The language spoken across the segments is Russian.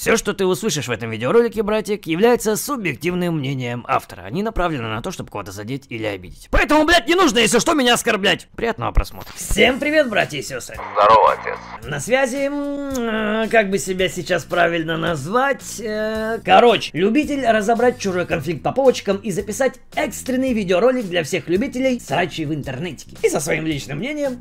Все, что ты услышишь в этом видеоролике, братик, является субъективным мнением автора. Они направлены на то, чтобы кого-то задеть или обидеть. Поэтому, блядь, не нужно, если что, меня оскорблять. Приятного просмотра. Всем привет, братья и сестры. Здорово, отец. На связи, как бы себя сейчас правильно назвать, короче, любитель разобрать чужой конфликт по полочкам и записать экстренный видеоролик для всех любителей срачей в интернете. И со своим личным мнением,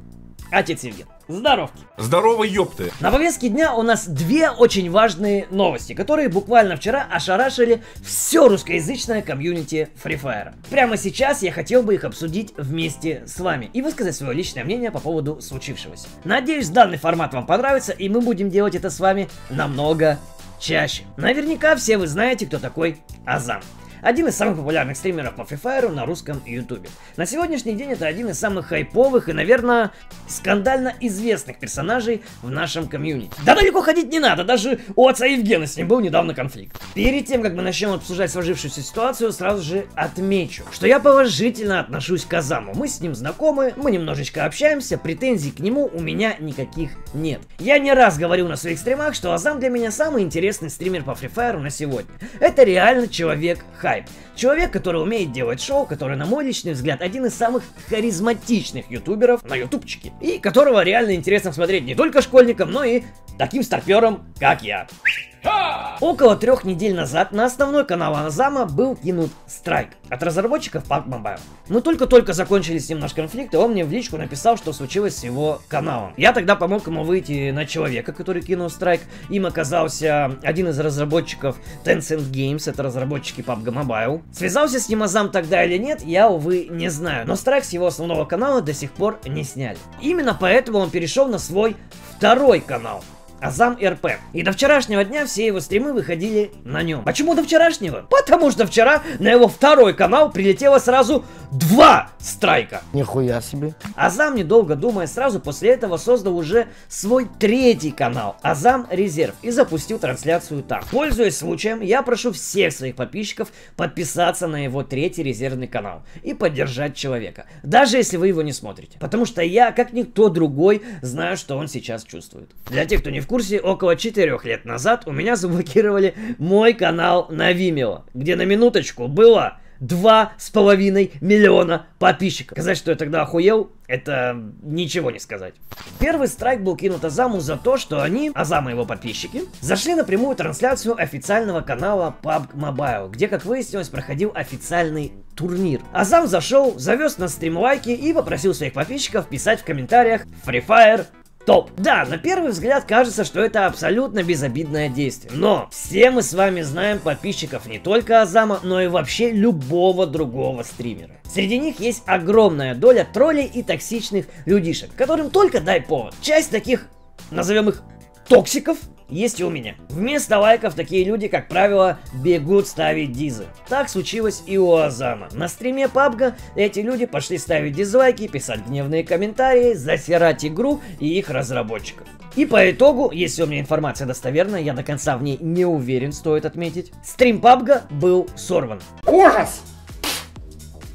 отец Евген. Здоровки. Здорово, ёпты. На повестке дня у нас две очень важные новости, которые буквально вчера ошарашили все русскоязычное комьюнити Free Fire. Прямо сейчас я хотел бы их обсудить вместе с вами и высказать свое личное мнение по поводу случившегося. Надеюсь, данный формат вам понравится, и мы будем делать это с вами намного чаще. Наверняка все вы знаете, кто такой Азамм. Один из самых популярных стримеров по Free Fire на русском ютубе. На сегодняшний день это один из самых хайповых и, наверное, скандально известных персонажей в нашем комьюнити. Да далеко ходить не надо, даже у отца Евгена с ним был недавно конфликт. Перед тем, как мы начнем обсуждать сложившуюся ситуацию, сразу же отмечу, что я положительно отношусь к Азамму. Мы с ним знакомы, мы немножечко общаемся, претензий к нему у меня никаких нет. Я не раз говорил на своих стримах, что Азамм для меня самый интересный стример по Free Fire на сегодня. Это реально человек хайп. Человек, который умеет делать шоу, который, на мой личный взгляд, один из самых харизматичных ютуберов на ютубчике. И которого реально интересно смотреть не только школьникам, но и таким старперам, как я. Около 3 недель назад на основной канал Азамма был кинут страйк от разработчиков PUBG Mobile. Мы только-только закончили с ним наш конфликт, и он мне в личку написал, что случилось с его каналом. Я тогда помог ему выйти на человека, который кинул страйк. Им оказался один из разработчиков Tencent Games, это разработчики PUBG Mobile. Связался с ним Азамм тогда или нет, я, увы, не знаю. Но страйк с его основного канала до сих пор не сняли. Именно поэтому он перешел на свой второй канал. Азамм РП. И до вчерашнего дня все его стримы выходили на нем. Почему до вчерашнего? Потому что вчера на его второй канал прилетело сразу 2 страйка. Нихуя себе. Азамм, недолго думая, сразу после этого создал уже свой 3-й канал, Азамм Резерв, и запустил трансляцию там. Пользуясь случаем, я прошу всех своих подписчиков подписаться на его 3-й резервный канал и поддержать человека, даже если вы его не смотрите. Потому что я, как никто другой, знаю, что он сейчас чувствует. Для тех, кто не в курсе, около 4 лет назад у меня заблокировали мой канал на Vimeo, где на минуточку было 2,5 миллиона подписчиков. Сказать, что я тогда охуел, это ничего не сказать. Первый страйк был кинут Азамму за то, что они, Азамм и его подписчики, зашли на прямую трансляцию официального канала PUBG Mobile, где, как выяснилось, проходил официальный турнир. Азамм зашел, завез на стрим лайки и попросил своих подписчиков писать в комментариях Free Fire. Топ. Да, на первый взгляд кажется, что это абсолютно безобидное действие. Но все мы с вами знаем подписчиков не только Азамма, но и вообще любого другого стримера. Среди них есть огромная доля троллей и токсичных людишек, которым только дай повод. Часть таких, назовем их, токсиков есть и у меня. Вместо лайков такие люди, как правило, бегут ставить дизы. Так случилось и у Азамма. На стриме PUBG эти люди пошли ставить дизлайки, писать гневные комментарии, засирать игру и их разработчиков. И по итогу, если у меня информация достоверная, я до конца в ней не уверен, стоит отметить, стрим PUBG был сорван. Ужас!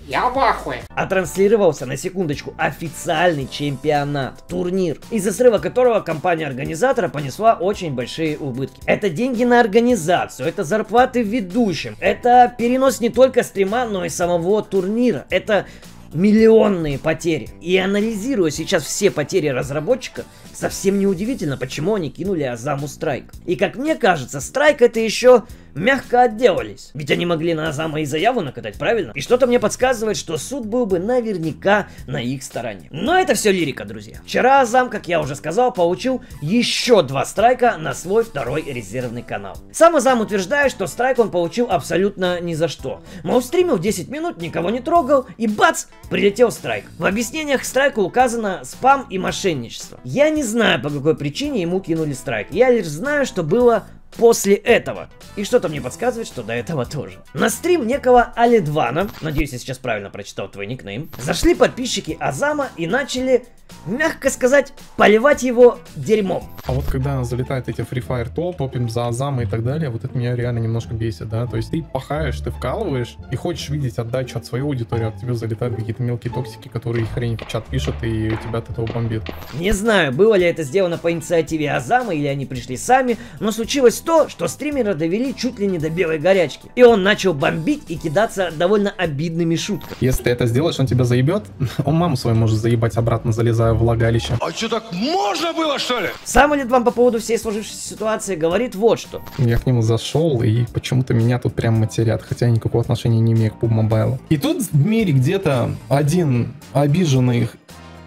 Я в ахуе. А транслировался, на секундочку, официальный чемпионат, турнир, из-за срыва которого компания организатора понесла очень большие убытки. Это деньги на организацию, это зарплаты ведущим, это перенос не только стрима, но и самого турнира, это миллионные потери. И анализируя сейчас все потери разработчика, совсем не удивительно, почему они кинули Азамму страйк. И как мне кажется, страйк это еще мягко отделались. Ведь они могли на Азамма и заяву накатать, правильно? И что-то мне подсказывает, что суд был бы наверняка на их стороне. Но это все лирика, друзья. Вчера Азамм, как я уже сказал, получил еще 2 страйка на свой 2-й резервный канал. Сам Азамм утверждает, что страйк он получил абсолютно ни за что. Мол, стримил 10 минут, никого не трогал, и бац! Прилетел страйк. В объяснениях к страйку указано спам и мошенничество. Я не знаю, по какой причине ему кинули страйк. Я лишь знаю, что было после этого. И что-то мне подсказывает, что до этого тоже. На стрим некого Алидвана, надеюсь, я сейчас правильно прочитал твой никнейм, зашли подписчики Азамма и начали, мягко сказать, поливать его дерьмом. А вот когда залетают эти Free Fire топим за Азамма и так далее, вот это меня реально немножко бесит, да? То есть ты пахаешь, ты вкалываешь и хочешь видеть отдачу от своей аудитории, а от тебя залетают какие-то мелкие токсики, которые хрень в чат пишут и тебя от этого бомбит. Не знаю, было ли это сделано по инициативе Азамма или они пришли сами, но случилось то, что стримера довели чуть ли не до белой горячки. И он начал бомбить и кидаться довольно обидными шутками. Если ты это сделаешь, он тебя заебет. Он маму свою может заебать обратно, залезая в влагалище. А что, так можно было, что ли? Сам Алидван по поводу всей сложившейся ситуации говорит вот что. Я к нему зашел, и почему-то меня тут прям матерят, хотя я никакого отношения не имею к PUBG Mobile. И тут в мире где-то один обиженный,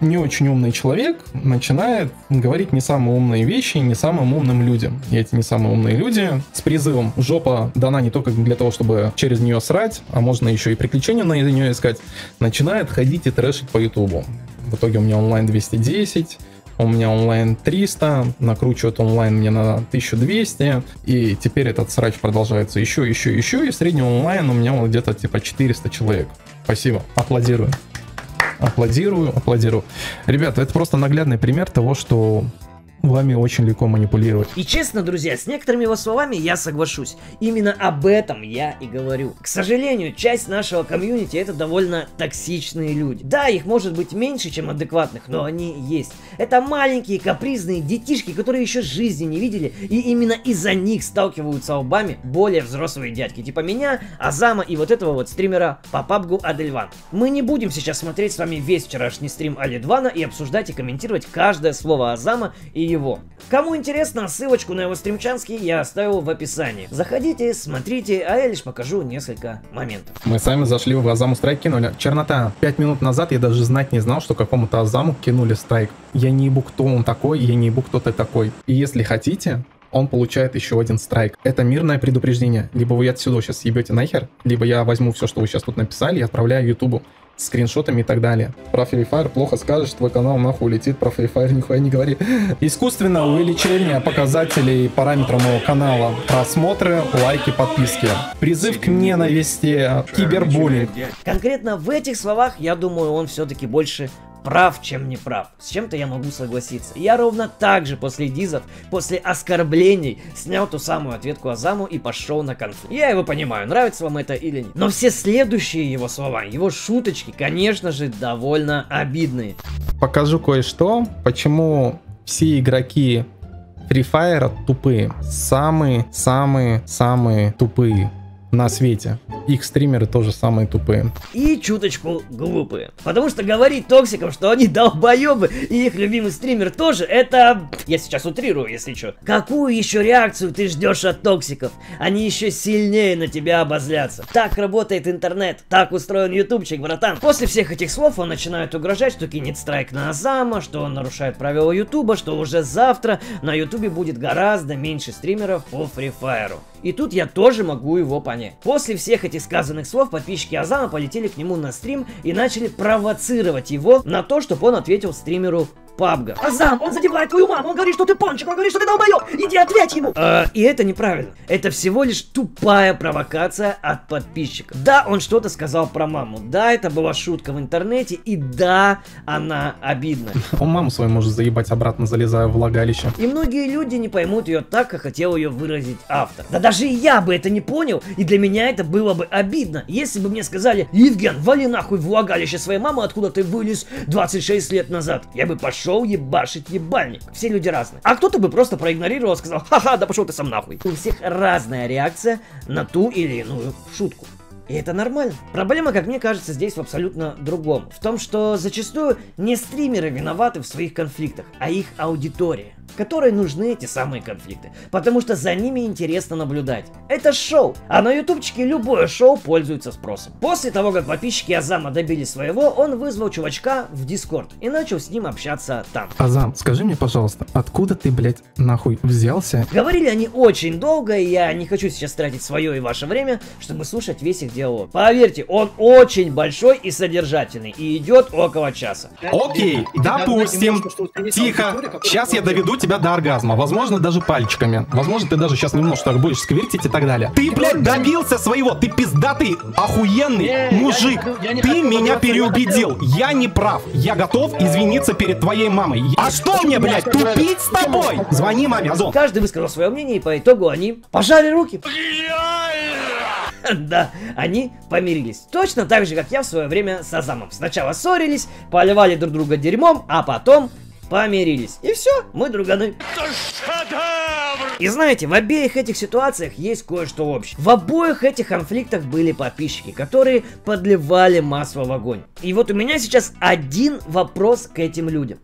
не очень умный человек начинает говорить не самые умные вещи не самым умным людям. И эти не самые умные люди с призывом «Жопа дана не только для того, чтобы через нее срать, а можно еще и приключения на нее искать», начинает ходить и трэшить по ютубу. В итоге у меня онлайн 210, у меня онлайн 300, накручивают онлайн мне на 1200, и теперь этот срач продолжается еще, и в среднем онлайн у меня вот где-то типа 400 человек. Спасибо, аплодирую. Аплодирую. Ребята, это просто наглядный пример того, что вами очень легко манипулировать. И честно, друзья, с некоторыми его словами я соглашусь. Именно об этом я и говорю. К сожалению, часть нашего комьюнити — это довольно токсичные люди. Да, их может быть меньше, чем адекватных, но они есть. Это маленькие капризные детишки, которые еще жизни не видели, и именно из-за них сталкиваются лбами более взрослые дядьки, типа меня, Азама и вот этого вот стримера по PUBG Алидван. Мы не будем сейчас смотреть с вами весь вчерашний стрим Алидвана и обсуждать и комментировать каждое слово Азама и его. Кому интересно, ссылочку на его стримчанский я оставил в описании. Заходите, смотрите, а я лишь покажу несколько моментов. Мы сами зашли в Азамму страйк кинули. Чернота. 5 минут назад я даже знать не знал, что какому-то Азамму кинули страйк. Я не ебу, кто он такой, я не ебу, кто ты такой. И если хотите, он получает еще один страйк. Это мирное предупреждение. Либо вы отсюда сейчас съебете нахер, либо я возьму все, что вы сейчас тут написали, и отправляю ютубу скриншотами и так далее. Про Free Fire плохо скажешь, твой канал нахуй улетит, про Free Fire нихуя не говори. Искусственное увеличение показателей параметра моего канала. Просмотры, лайки, подписки. Призыв к ненависти, кибербуллинг. Конкретно в этих словах, я думаю, он все-таки больше прав, чем не прав. С чем-то я могу согласиться. Я ровно так же после дизов, после оскорблений снял ту самую ответку Азамму и пошел на конфликт. Я его понимаю, нравится вам это или нет. Но все следующие его слова, его шуточки, конечно же, довольно обидные. Покажу кое-что, почему все игроки Free Fire тупые. Самые тупые на свете. Их стримеры тоже самые тупые. И чуточку глупые. Потому что говорить токсикам, что они долбоебы, и их любимый стример тоже, это... Я сейчас утрирую, если что. Какую еще реакцию ты ждешь от токсиков? Они еще сильнее на тебя обозлятся. Так работает интернет, так устроен ютубчик, братан. После всех этих слов он начинает угрожать, что кинет страйк на Азамма, что он нарушает правила ютуба, что уже завтра на ютубе будет гораздо меньше стримеров по Free Fire. И тут я тоже могу его понять. После всех этих сказанных слов подписчики Азамма полетели к нему на стрим и начали провоцировать его на то, чтобы он ответил стримеру PUBG. Азамм, он задевает твою маму, он говорит, что ты пончик, он говорит, что ты долбоёб, иди ответь ему. И это неправильно. Это всего лишь тупая провокация от подписчиков. Да, он что-то сказал про маму, да, это была шутка в интернете, и да, она обидна. Он маму свою может заебать обратно, залезая в влагалище. И многие люди не поймут ее так, как хотел ее выразить автор. Да даже я бы это не понял, и для меня это было бы обидно, если бы мне сказали: Евген, вали нахуй в влагалище своей мамы, откуда ты вылез 26 лет назад. Я бы пошел ебашить ебальник. Все люди разные. А кто-то бы просто проигнорировал, сказал: ха-ха, да пошел ты сам нахуй. У всех разная реакция на ту или иную шутку. И это нормально. Проблема, как мне кажется, здесь в абсолютно другом. В том, что зачастую не стримеры виноваты в своих конфликтах, а их аудитория, которой нужны эти самые конфликты. Потому что за ними интересно наблюдать. Это шоу. А на ютубчике любое шоу пользуется спросом. После того, как подписчики Азамма добили своего, он вызвал чувачка в Дискорд и начал с ним общаться там. Азамм, скажи мне, пожалуйста, откуда ты, блядь, нахуй взялся? Говорили они очень долго, и я не хочу сейчас тратить свое и ваше время, чтобы слушать весь их диалог. Поверьте, он очень большой и содержательный, и идет около часа. Окей, допустим. Тихо, сейчас я доведу тебя до оргазма, возможно, даже пальчиками. Возможно, ты даже сейчас немножко будешь сквертить и так далее. Ты, блядь, добился своего, ты пиздатый, охуенный мужик. Ты меня переубедил. Я не прав. Я готов извиниться перед твоей мамой. А что мне, блядь, тупить с тобой? Звони маме, Азон. Каждый высказал свое мнение, и по итогу они пожали руки. Да, они помирились. Точно так же, как я в свое время с Азаммом. Сначала ссорились, поливали друг друга дерьмом, а потом помирились. И все, мы друганы. И знаете, в обеих этих ситуациях есть кое-что общее. В обоих этих конфликтах были подписчики, которые подливали масло в огонь. И вот у меня сейчас один вопрос к этим людям.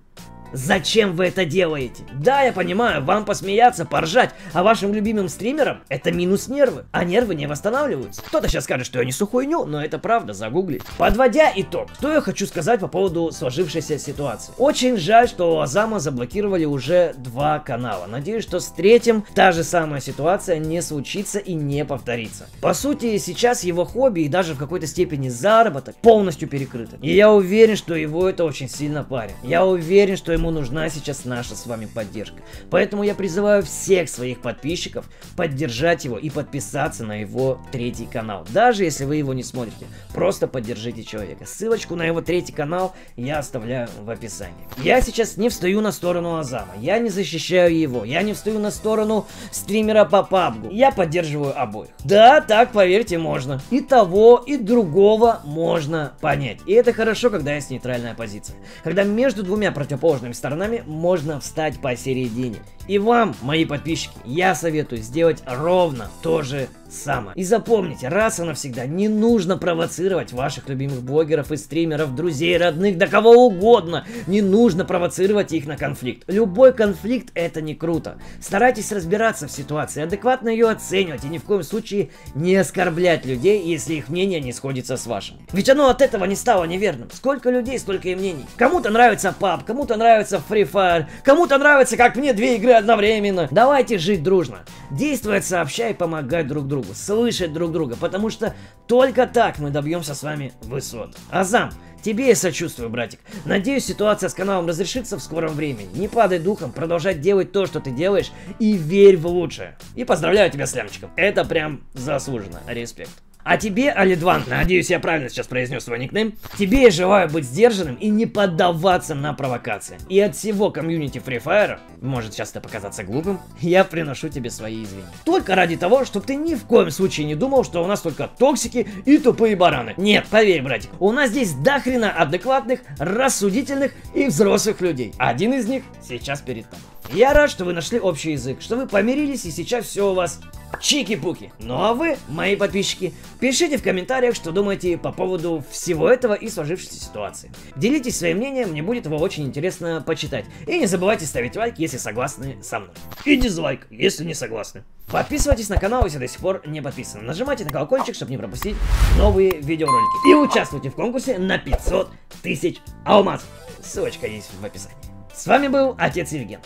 Зачем вы это делаете? Да, я понимаю, вам посмеяться, поржать, а вашим любимым стримерам это минус нервы, а нервы не восстанавливаются. Кто-то сейчас скажет, что я несу хуйню, но это правда, загугли. Подводя итог, что я хочу сказать по поводу сложившейся ситуации. Очень жаль, что у Азамма заблокировали уже 2 канала. Надеюсь, что с третьим та же самая ситуация не случится и не повторится. По сути, сейчас его хобби и даже в какой-то степени заработок полностью перекрыты. И я уверен, что его это очень сильно парит. Я уверен, что ему нужна сейчас наша с вами поддержка. Поэтому я призываю всех своих подписчиков поддержать его и подписаться на его 3-й канал. Даже если вы его не смотрите, просто поддержите человека. Ссылочку на его 3-й канал я оставляю в описании. Я сейчас не встаю на сторону Азамма, я не защищаю его, я не встаю на сторону стримера по PUBG. Я поддерживаю обоих. Да, так, поверьте, можно. И того, и другого можно понять. И это хорошо, когда есть нейтральная позиция. Когда между двумя противоположными сторонами можно встать посередине. И вам, мои подписчики, я советую сделать ровно то же самое. И запомните, раз и навсегда, не нужно провоцировать ваших любимых блогеров и стримеров, друзей, родных, да кого угодно. Не нужно провоцировать их на конфликт. Любой конфликт — это не круто. Старайтесь разбираться в ситуации, адекватно ее оценивать и ни в коем случае не оскорблять людей, если их мнение не сходится с вашим. Ведь оно от этого не стало неверным. Сколько людей, столько и мнений. Кому-то нравится PUBG, кому-то нравится Free Fire, кому-то нравится, как мне, 2 игры одновременно. Давайте жить дружно, действовать сообща и помогать друг другу, слышать друг друга, потому что только так мы добьемся с вами высот. Азамм, тебе я сочувствую, братик. Надеюсь, ситуация с каналом разрешится в скором времени. Не падай духом, продолжать делать то, что ты делаешь, и верь в лучшее. И поздравляю тебя с лямчиком, это прям заслуженно, респект. А тебе, Алидван, надеюсь, я правильно сейчас произнес свой никнейм, тебе я желаю быть сдержанным и не поддаваться на провокации. И от всего комьюнити Free Fire, может сейчас это показаться глупым, я приношу тебе свои извинения. Только ради того, чтобы ты ни в коем случае не думал, что у нас только токсики и тупые бараны. Нет, поверь, братик, у нас здесь дохрена адекватных, рассудительных и взрослых людей. Один из них сейчас перед тобой. Я рад, что вы нашли общий язык, что вы помирились и сейчас все у вас чики-пуки. Ну а вы, мои подписчики, пишите в комментариях, что думаете по поводу всего этого и сложившейся ситуации. Делитесь своим мнением, мне будет его очень интересно почитать. И не забывайте ставить лайк, если согласны со мной. И дизлайк, если не согласны. Подписывайтесь на канал, если до сих пор не подписаны. Нажимайте на колокольчик, чтобы не пропустить новые видеоролики. И участвуйте в конкурсе на 500 000 алмазов. Ссылочка есть в описании. С вами был Отец Евген.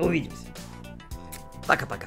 Увидимся. Пока-пока.